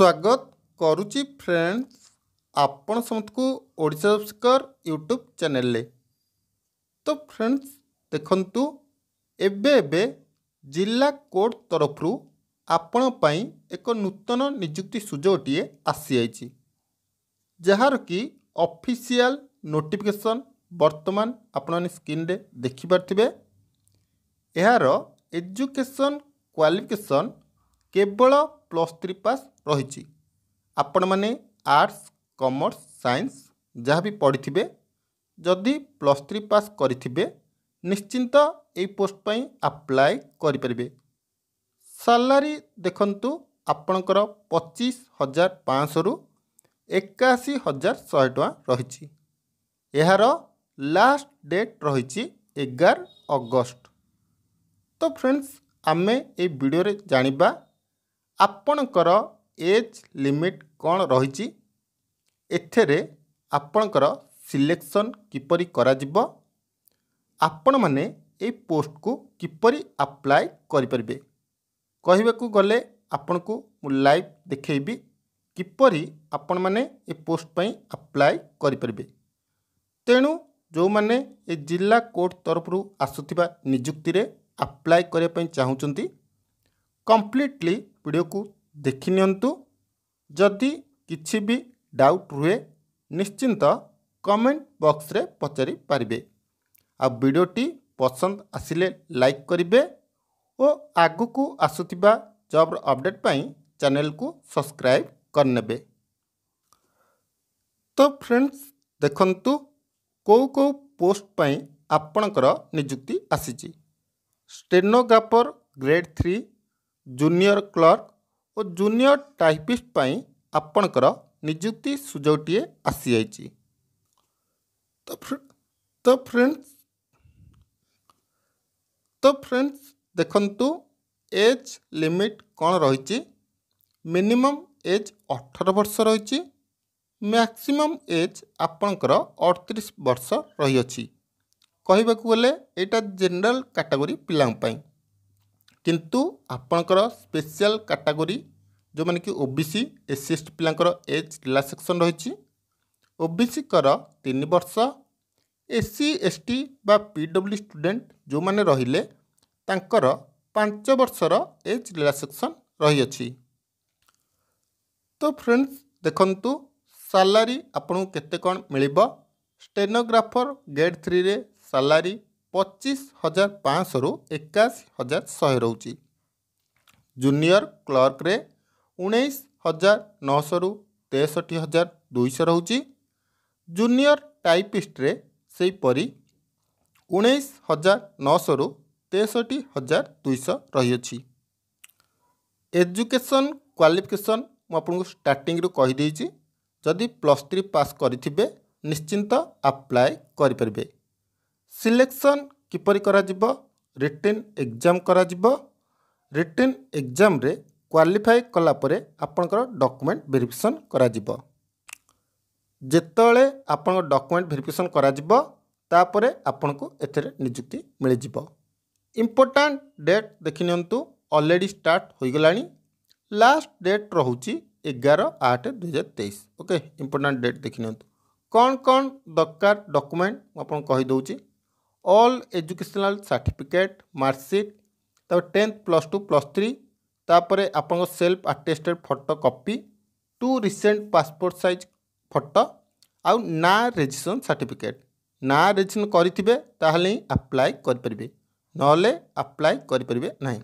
स्वागत करुची फ्रेंड्स आपण समस्तको ओडिशा संस्कार यूट्यूब चैनल ले। तो फ्रेंड्स देखंतु एबे एबे जिला कोर्ट तरफ रु आपण पाई एक नूतन नियुक्ति सुजोगटीए आसी आइछि, जहार की ऑफिशियल नोटिफिकेशन वर्तमान आपण स्क्रीन रे देखि परथिबे। यार एजुकेशन क्वालिफिकेशन केवल +3 पास रही। आपण माने आर्ट्स कॉमर्स साइंस जहाँ भी पढ़ी थे जदि +3 पास करें निश्चिंत ये पोस्ट पर अप्लाई करें। सैलरी देखंतु आपणकर 25,500 रु 81,100 टका रही। यार लास्ट डेट रही 11 अगस्त। तो फ्रेंड्स आमे ए वीडियो रे जानिबा आपणकर एज लिमिट कौन रही, एथेरे आपणकर सिलेक्शन किपरि करा जिवो, आपण माने ए पोस्ट को किपरि अप्लाई करि परबे। कहिबे को गले आपण को मु लाइव देखैबी किपरि आपण माने ए पोस्ट पई अप्लाई करि परबे। तेणु जो माने ए जिला कोर्ट तरफ रु आसुथिबा नियुक्ति रे अप्लाई करे पई चाहउचंती कंप्लीटली वीडियो को देखि नियंतु। जदि किछि भी डाउट रुहे निश्चिंत कमेंट बॉक्स रे पचारि पारिबे। आ वीडियोटी पसंद आसिले लाइक करिबे ओ आगु को आसुथिबा जॉब अपडेट पई चैनल को सब्सक्राइब करनेबे। तो फ्रेंड्स देखंतु को पोस्ट पई आपणकर नियुक्ति आसीची। स्टेनोग्राफर ग्रेड 3 जूनियर क्लर्क और जूनियर टाइपिस्ट पई आपणकर नियुक्ति सुजोगटीए आसी आइछि। तो फ्रेंड्स देखंतु एज लिमिट कौन रही। मिनिमम एज 18 वर्ष रही, मैक्सिमम एज आपणकर 38 वर्ष रही अछि। कहिबाकु गले एटा जनरल कैटेगरी पिलां पई, किंतु आपणकर स्पेशल कैटेगरी जो माने कि ओबीसी एससी एसटी पिलांकर एज रिलैक्सेशन रही। ओबीसी कर 3 वर्ष, एससी एसटी बा पीडब्ल्यू स्टूडेंट जो माने रहिले तांकर 5 वर्षर एज रिलैक्सेशन रही अछि। तो फ्रेंड्स देखंतु सैलरी आपन केते कोन मिलिबो। स्टेनोग्राफर ग्रेड 3 रे सैलरी 25,500 रु 81,100 रहउची। जूनियर क्लर्क रे 19,900 रु 63,200 रहुची। जूनियर टाइपिस्ट रे सेही परी 19,900 रु 63,200 रही अछि। एजुकेशन क्वालिफिकेशन मु आपनको स्टार्टिंग रु कहि देइची, जदि +3 पास करिथिबे निश्चिंत अप्लाई करि परबे। सिलेक्शन किपरि करा जिवो, रिटेन एग्जाम करा जिवो। रिटेन एग्जाम रे क्वालिफाई कला परे आपनकर डॉक्यूमेंट वेरिफिकेशन करा जिवो। जेतळे आपनकर डॉक्यूमेंट वेरिफिकेशन करा जिवो तापरे आपनको एथरे नियुक्ति मिल जिवो। इंपोर्टेंट डेट देखिनंतु ऑलरेडी स्टार्ट होई गलानी। लास्ट डेट रहउची 11/8/2023। ओके इंपोर्टेंट डेट देखिनंतु कौन कौन दरकार डॉक्यूमेंट आपन कहि दउची। ऑल एजुकेशनल सर्टिफिकेट, मार्कशीट, तब 10 + 2 + 3, तापर आपन self attested photo copy, 2 recent passport size photo आउ ना रेजिस्ट्रेशन सर्टिफिकेट। ना रेजिस्ट्रेशन करिथिबे ताहले अप्लाई कर परबे, नहले अप्लाई कर परबे नाही।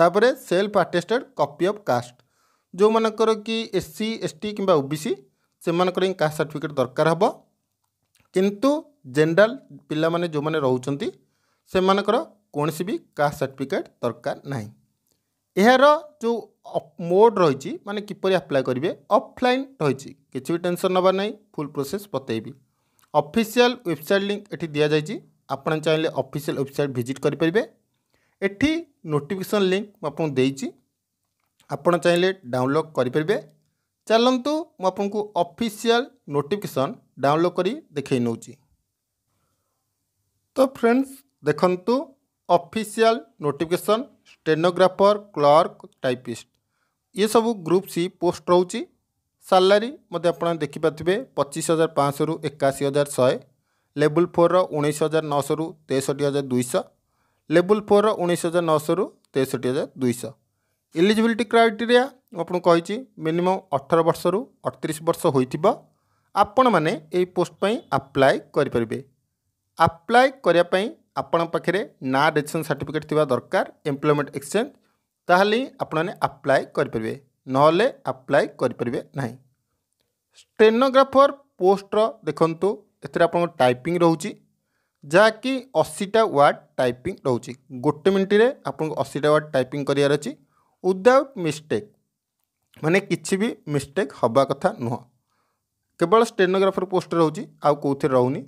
तापर self attested copy of caste, जो मानकर कि एससी एसटी किबा ओबीसी से मानकर कास्ट सर्टिफिकेट दरकार हबो, किंतु जनरल पिला माने जो माने रहउचंती से मानकर कोनसी भी कास्ट सर्टिफिकेट दरकार नाही। यार जो मोड रही माने किपरि अप्लाई करेंगे ऑफलाइन रही, किसी भी टेंशन नबार ना, फुल प्रोसेस बतेबी। ऑफिशियल वेबसाइट लिंक एठी दिया जाइए, आपन चाहिए ऑफिशियल वेबसाइट विजिट करेंगे। एठी नोटिफिकेशन लिंक मुझे देती, आपन चाहिए डाउनलोड करेंगे। चलतु मुझे ऑफिशियल नोटिफिकेशन डाउनलोड कर देखे नौ। तो फ्रेंड्स देखंतु official notification stenographer clerk typist ये सब ग्रुप सी पोस्ट रोचे सालारी मत आप देखिपे 25,500 81,100 लेवल फोर रो 19,900 रु 63,200 लेवल फोर रो 19,900 रु 63,200 एलिजिबिलिटी क्राइटेरिया आपको कही मिनिमम 18 वर्ष रु 38 वर्ष होपण मैंने पोस्ट अप्लाई करें। अप्लाई करने आपण पाखे ना रेजिस्ट्रेशन सर्टिफिकेट थी दरकार एम्प्लॉयमेंट एक्सचेंज ताहली आपने अप्लाई करें ना अप्लाई करें ना। स्टेनोग्राफर पोस्टर देखु एथेर आपन टाइपिंग रोची जहाँकि 80टा वार्ड टाइपिंग रोची गोटे मिनिट्रे आपको 80टा वार्ड टाइपिंग करार अच्छी विदाउट मिस्टेक माने किसी भी मिस्टेक हवा कथा नुह केवल स्टेनोग्राफर पोस्ट रोची आउ कौथे रोनी।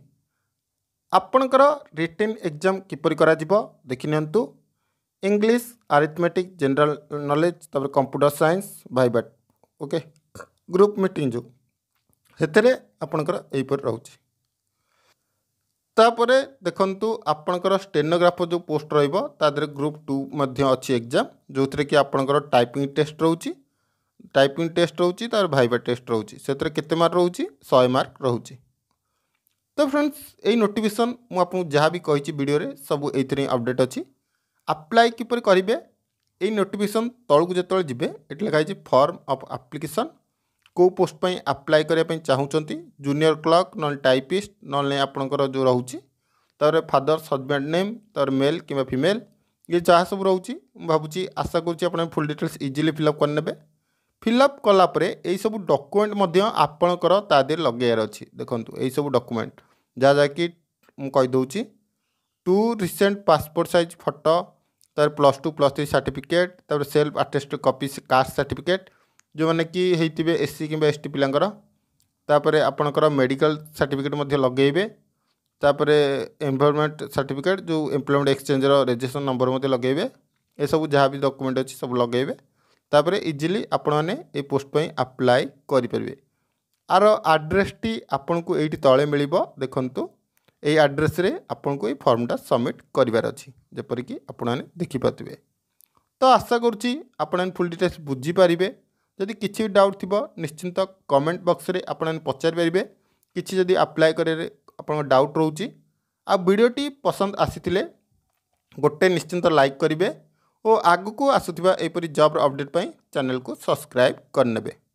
आपणकर रिटेन एग्जाम किपर करा जिवो देखि नियंतु इंग्लिश आरिथमेटिक जनरल नॉलेज तबरे कंप्यूटर साइंस वाइबाट ओके ग्रुप मीटिंग जो हेतरे आपणकर एपर रोची। तापरे देखंतु आपणकर स्टेनोग्राफर जो पोस्ट रहइबो तादरे ग्रुप 2 मध्ये अछि एग्जाम जोथरे कि आपणकर टाइपिंग टेस्ट रहउची तार वाइवा टेस्ट रहउची सेतरे केते मार्क रहउची 100 मार्क रहउची। तो फ्रेंड्स यही नोटिफिकेशन मु आपन जहाँ भी कही वीडियो रे सब एथरे अपडेट अछि। अप्लाई किपर करिवे यही नोटिफिकेशन तळकु जतळ जिबे एट लगाई फॉर्म ऑफ एप्लीकेशन को पोस्ट पई अप्लाई करबा पई चाहूचंती junior clerk non typist non आपनकर जो रहउची तारे फादर हस्बैंड नेम तार मेल किबा फीमेल ये चाहा सब रहउची भाबुची आशा करूची आपन फुल डिटेल्स इजीली फिलअप करनेबे। फिलअप कला परे एई सब डॉक्यूमेंट मध्ये आपनकर तादे लगेयर अछि देखंतु एई सब डॉक्यूमेंट जा जा कि मु कहि दउची 2 रिसेंट पासपोर्ट साइज फोटो तार +2 +3 सर्टिफिकेट तार self attested copy caste certificate जो मैंने कि होते एससी कि एसटी पापर आपणकर मेडिकल सर्टिफिकेट लगे तापर एनवायरनमेंट सर्टिफिकेट जो एम्प्लॉयमेंट एक्सचेंज रजिस्ट्रेशन नंबर लगे ये सब जहाँ भी डॉक्यूमेंट अच्छी सब लगे तापर इजिली आपण मैंने पोस्ट पर अप्लाई करें। आर एड्रेस टी आपन को ये तले मिल देखु यही एड्रेस रे आपन को फॉर्मटा सबमिट करिवार अछि जेपरिक आपण मैंने देखिपे। तो आशा करुच्ची आपण फुल डिटेल्स बुझीपारे जदि किसी डाउट थी निश्चिंत कमेंट बॉक्स रे आपन पचारे किसी जदि अप्लाई करे आपन डाउट रोची। आ वीडियोटी पसंद आसीथिले गोटे निश्चिंत लाइक करिवे और आगु को आसुथिबा एपरि जॉब अपडेट पई चैनल को सब्सक्राइब करनेबे।